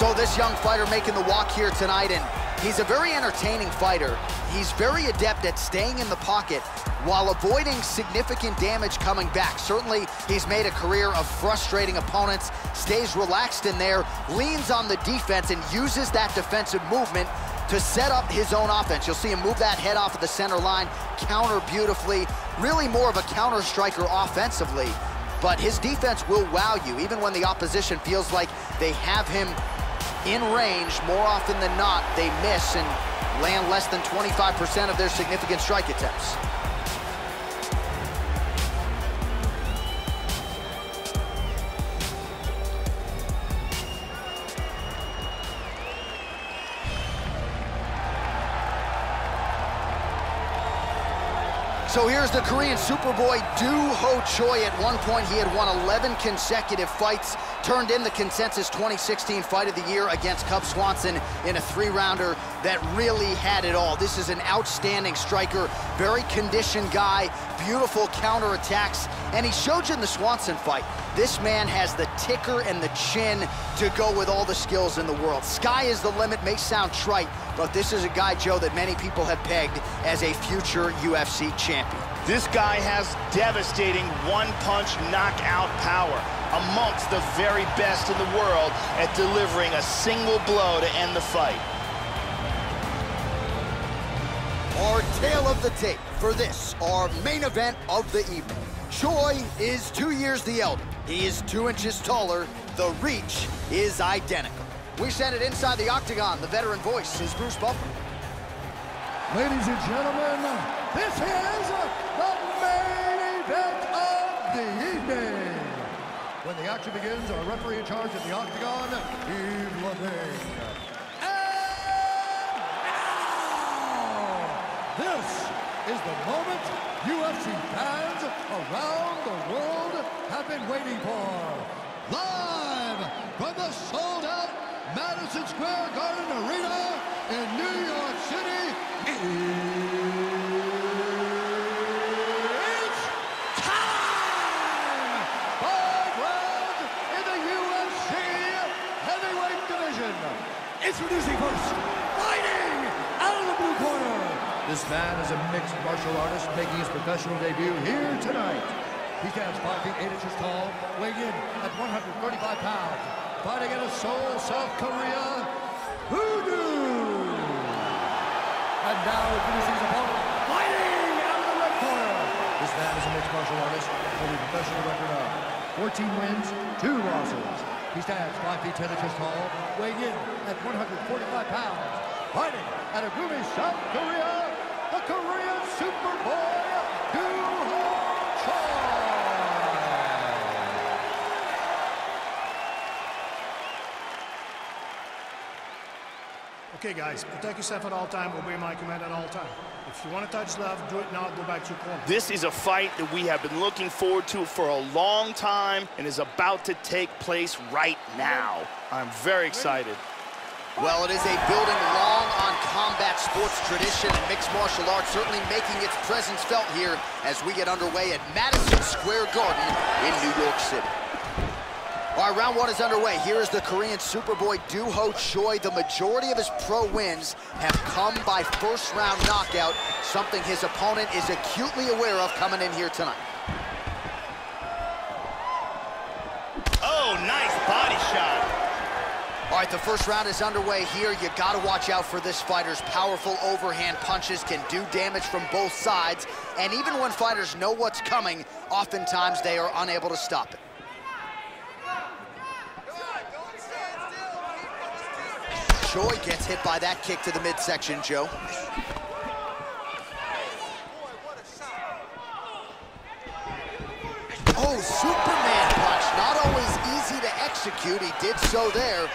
So this young fighter making the walk here tonight, and he's a very entertaining fighter. He's very adept at staying in the pocket while avoiding significant damage coming back. Certainly, he's made a career of frustrating opponents, stays relaxed in there, leans on the defense, and uses that defensive movement to set up his own offense. You'll see him move that head off of the center line, counter beautifully, really more of a counter striker offensively. But his defense will wow you, even when the opposition feels like they have him in range. More often than not, they miss and land less than 25% of their significant strike attempts. So here's the Korean Superboy Doo Ho Choi. At one point, he had won 11 consecutive fights, turned in the consensus 2016 Fight of the Year against Cub Swanson in a three-rounder that really had it all. This is an outstanding striker, very conditioned guy, beautiful counterattacks, and he showed you in the Swanson fight. This man has the ticker and the chin to go with all the skills in the world. Sky is the limit may sound trite, but this is a guy, Joe, that many people have pegged as a future UFC champion. This guy has devastating one-punch knockout power, amongst the very best in the world at delivering a single blow to end the fight. Our tale of the tape for this, our main event of the evening. Choi is 2 years the elder. He is 2 inches taller. The reach is identical. We send it inside the octagon. The veteran voice is Bruce Buffer. Ladies and gentlemen, this is the main event of the evening. When the action begins, our referee in charge of the octagon, Eve Levine. And now, this is the moment UFC fans around the world have been waiting for. Live from the sold-out Madison Square Garden Arena in New York City, it's time! 5 rounds in the UFC heavyweight division. Introducing first, fighting out of the blue corner. This man is a mixed martial artist making his professional debut here tonight. He stands 5 feet 8 inches tall, weighing in at 135 pounds, fighting out of Seoul, South Korea, Hoodoo. And now introducing his opponent, fighting out of the red corner. This man is a mixed martial artist with a professional record of 14 wins, 2 losses. He stands 5 feet 10 inches tall, weighing in at 145 pounds, fighting out of gloomy South Korea, the Korean Superboy, Doo Ho Choi. Okay, guys, protect yourself at all time, obey my command at all time. If you want to touch left, do it now, go back to your corner. This is a fight that we have been looking forward to for a long time and is about to take place right now. I'm very excited. Well, it is a building long on combat sports tradition and mixed martial arts, certainly making its presence felt here as we get underway at Madison Square Garden in New York City. All right, round one is underway. Here is the Korean Superboy Doo Ho Choi. The majority of his pro wins have come by first-round knockout, something his opponent is acutely aware of coming in here tonight. Oh, nice body shot. All right, the first round is underway here. You gotta watch out for this fighter's powerful overhand punches can do damage from both sides. And even when fighters know what's coming, oftentimes they are unable to stop it. Choi gets hit by that kick to the midsection, Joe. Oh, Superman punch. Not always easy to execute. He did so there.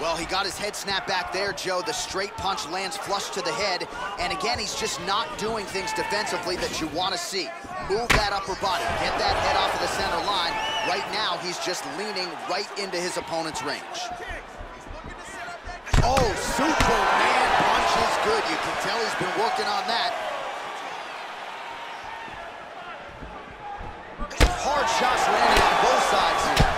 Well, he got his head snapped back there, Joe. The straight punch lands flush to the head. And again, he's just not doing things defensively that you want to see. Move that upper body. Get that head off of the center line. Right now, he's just leaning right into his opponent's range. Oh, Superman punch is good. You can tell he's been working on that. Hard shots landing on both sides here.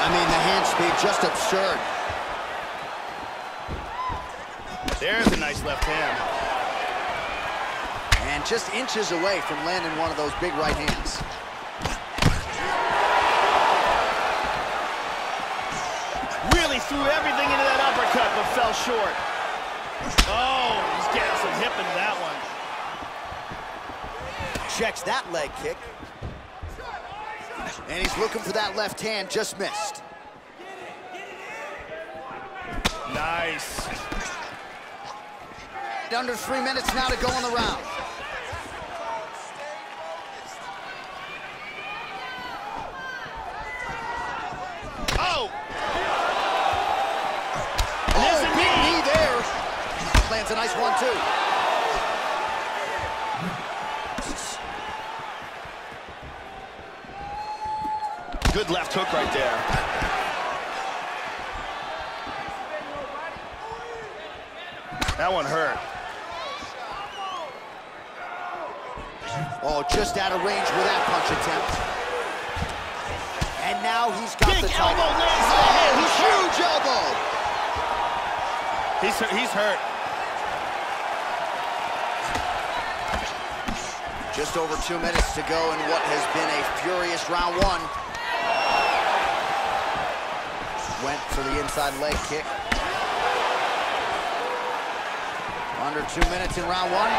I mean, the hand speed just absurd. There's a nice left hand. And just inches away from landing one of those big right hands. Really threw everything into that uppercut, but fell short. Oh, he's getting some hip into that one. Checks that leg kick. And he's looking for that left hand, just missed. Nice. Under 3 minutes now to go in the round. Oh! And there's a big knee there. Lands a nice 1-2. Good left hook right there. That one hurt. Oh, just out of range with that punch attempt. And now he's got the title. Big elbow lands on the head. Huge elbow. He's hurt. Just over 2 minutes to go in what has been a furious round one. Went for the inside leg kick. Under 2 minutes in round one.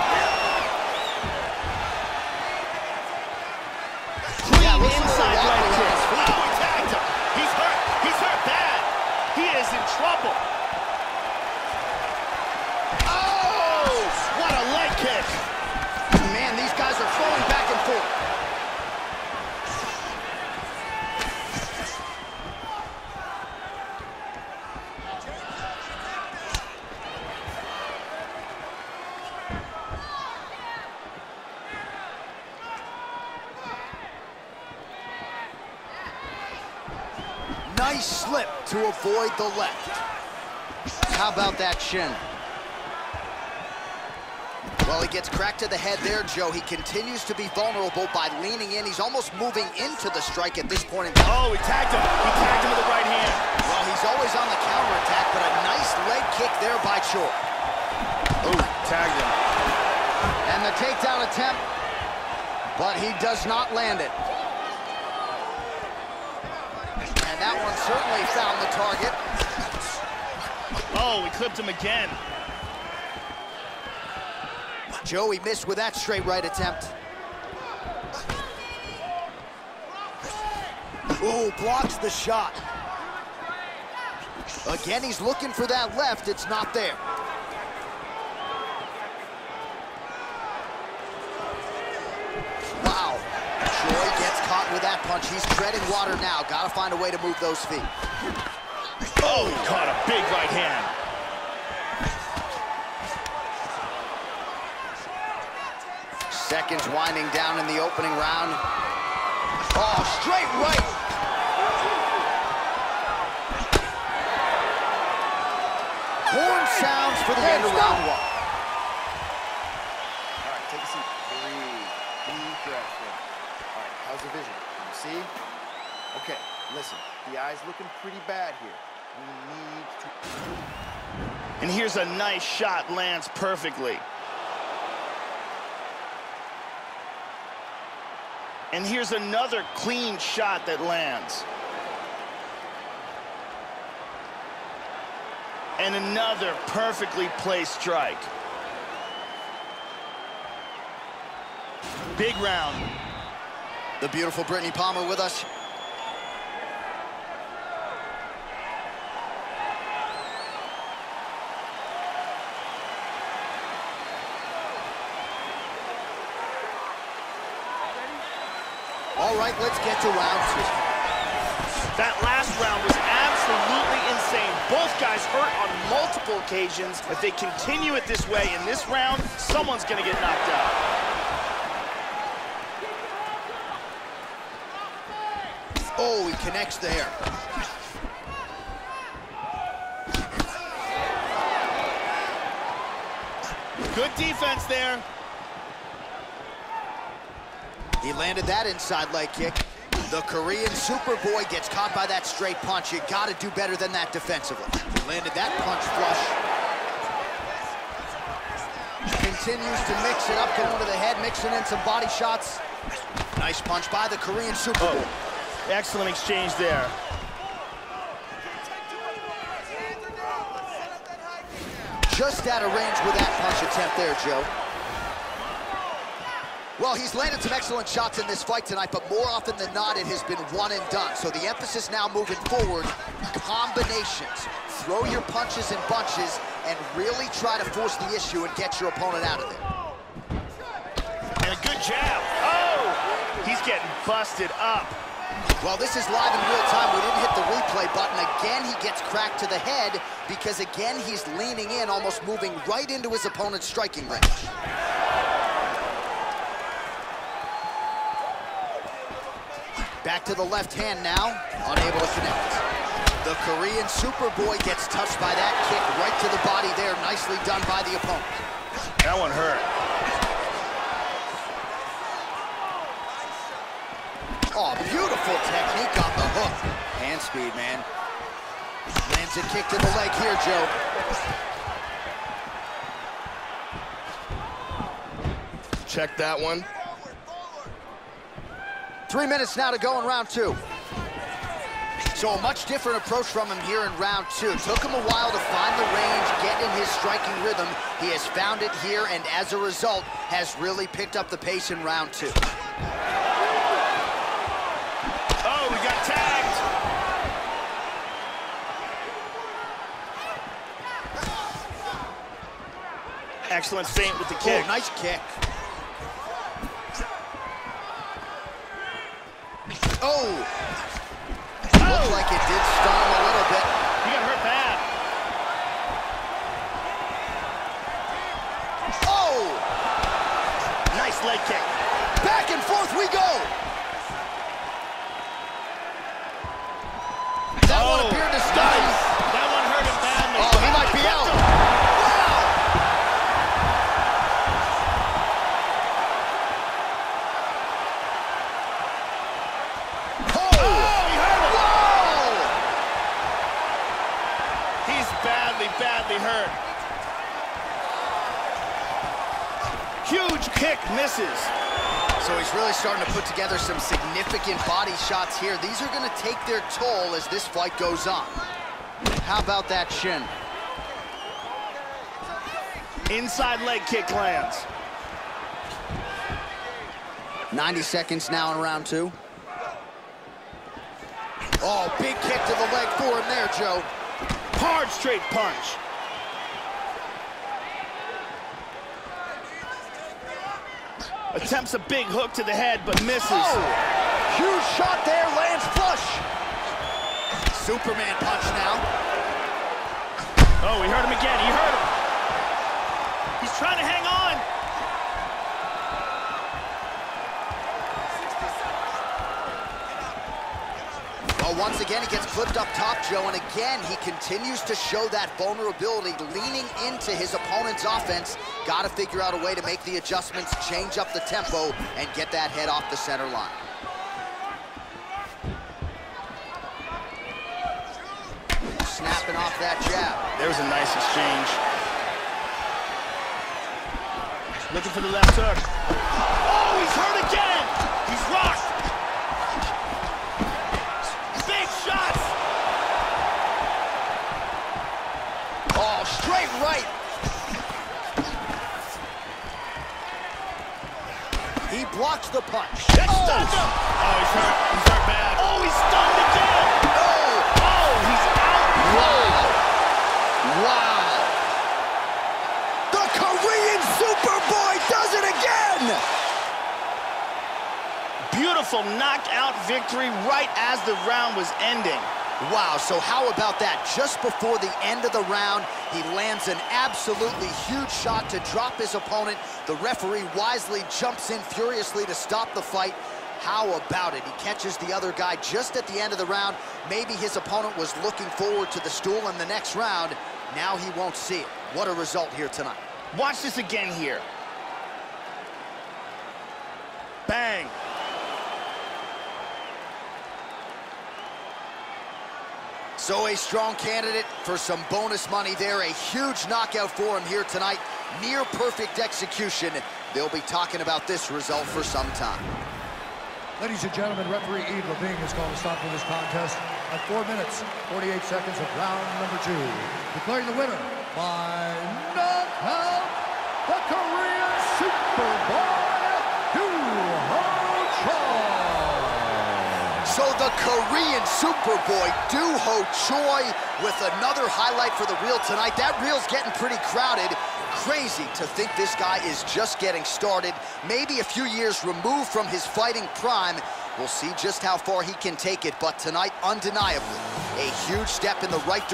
Clean inside leg kick. Wow, he tagged him. He's hurt. He's hurt bad. He is in trouble. Oh, what a leg kick. Man, these guys are flowing back and forth. Nice slip to avoid the left. How about that shin? Well, he gets cracked to the head there, Joe. He continues to be vulnerable by leaning in. He's almost moving into the strike at this point in time. Oh, he tagged him. He tagged him with the right hand. Well, he's always on the counterattack, but a nice leg kick there by Choi. Ooh, tagged him. And the takedown attempt, but he does not land it. That one certainly found the target. Oh, we clipped him again. Joey missed with that straight right attempt. Ooh, blocks the shot. Again, he's looking for that left. It's not there. With that punch, he's treading water now. Got to find a way to move those feet. Oh, he caught a big right hand. Seconds winding down in the opening round. Oh, straight right. Horn sounds for the end of round one. All right, take a seat. Breathe. How's the vision? Can you see? Okay, listen. The eye's looking pretty bad here. We need to... And here's a nice shot, lands perfectly. And here's another clean shot that lands. And another perfectly placed strike. Big round. The beautiful Brittany Palmer with us. All right, let's get to round two. That last round was absolutely insane. Both guys hurt on multiple occasions. If they continue it this way in this round, someone's gonna get knocked out. Oh, he connects there. Good defense there. He landed that inside leg kick. The Korean Superboy gets caught by that straight punch. You gotta do better than that defensively. He landed that punch flush. continues to mix it up, going to the head, mixing in some body shots. Nice punch by the Korean Super Bowl. Oh, excellent exchange there. Just out of range with that punch attempt there, Joe. Well, he's landed some excellent shots in this fight tonight, but more often than not, it has been one and done. So the emphasis now moving forward, combinations. Throw your punches in bunches and really try to force the issue and get your opponent out of there. And a good jab. Oh! He's getting busted up. Well, this is live in real time. We didn't hit the replay button. Again, he gets cracked to the head because, again, he's leaning in, almost moving right into his opponent's striking range. Back to the left hand now, unable to connect. The Korean Superboy gets touched by that kick right to the body there. Nicely done by the opponent. That one hurt. Oh, beautiful technique on the hook. Hand speed, man. Lands a kick to the leg here, Joe. Check that one. 3 minutes now to go in round two. So a much different approach from him here in round two. Took him a while to find the range, get in his striking rhythm. He has found it here, and as a result, has really picked up the pace in round two. Excellent feint with the kick. Oh, nice kick. Oh! Looked like it did stun him a little bit. He got hurt bad. Oh! Nice leg kick. Back and forth we go! That one appeared to stun him. That one hurt him badly. Oh, he might be out. Badly hurt. Huge kick misses. So he's really starting to put together some significant body shots here. These are going to take their toll as this fight goes on. How about that shin? Inside leg kick lands. 90 seconds now in round two. Oh, big kick to the leg for him there, Joe. Hard straight punch. Attempts a big hook to the head, but misses. Oh, huge shot there, lands flush. Superman punch now. Oh, he hurt him again, he hurt him. He's trying to hang on. Once again, he gets clipped up top, Joe, and again, he continues to show that vulnerability, leaning into his opponent's offense. Got to figure out a way to make the adjustments, change up the tempo, and get that head off the center line. Snapping off that jab. There's a nice exchange. Looking for the left hook. Oh, he's hurt again! He's rocked! Straight right. He blocks the punch. That stunned him. Oh, he's hurt. He's hurt bad. Oh, he's stunned again. Oh, he's out. Wow. Wow. The Korean Superboy does it again. Beautiful knockout victory right as the round was ending. Wow, so how about that? Just before the end of the round, he lands an absolutely huge shot to drop his opponent. The referee wisely jumps in furiously to stop the fight. How about it? He catches the other guy just at the end of the round. Maybe his opponent was looking forward to the stool in the next round. Now he won't see it. What a result here tonight. Watch this again here. Bang. So a strong candidate for some bonus money there. A huge knockout for him here tonight. Near perfect execution. They'll be talking about this result for some time. Ladies and gentlemen, referee Eve Levine has called a stop to this contest at 4 minutes, 48 seconds of round number 2. Declaring the winner by knockout, the Korean Superboy, Doo Ho Choi. So the Korean Superboy, Doo Ho Choi, with another highlight for the reel tonight. That reel's getting pretty crowded. Crazy to think this guy is just getting started. Maybe a few years removed from his fighting prime. We'll see just how far he can take it, but tonight, undeniably, a huge step in the right direction.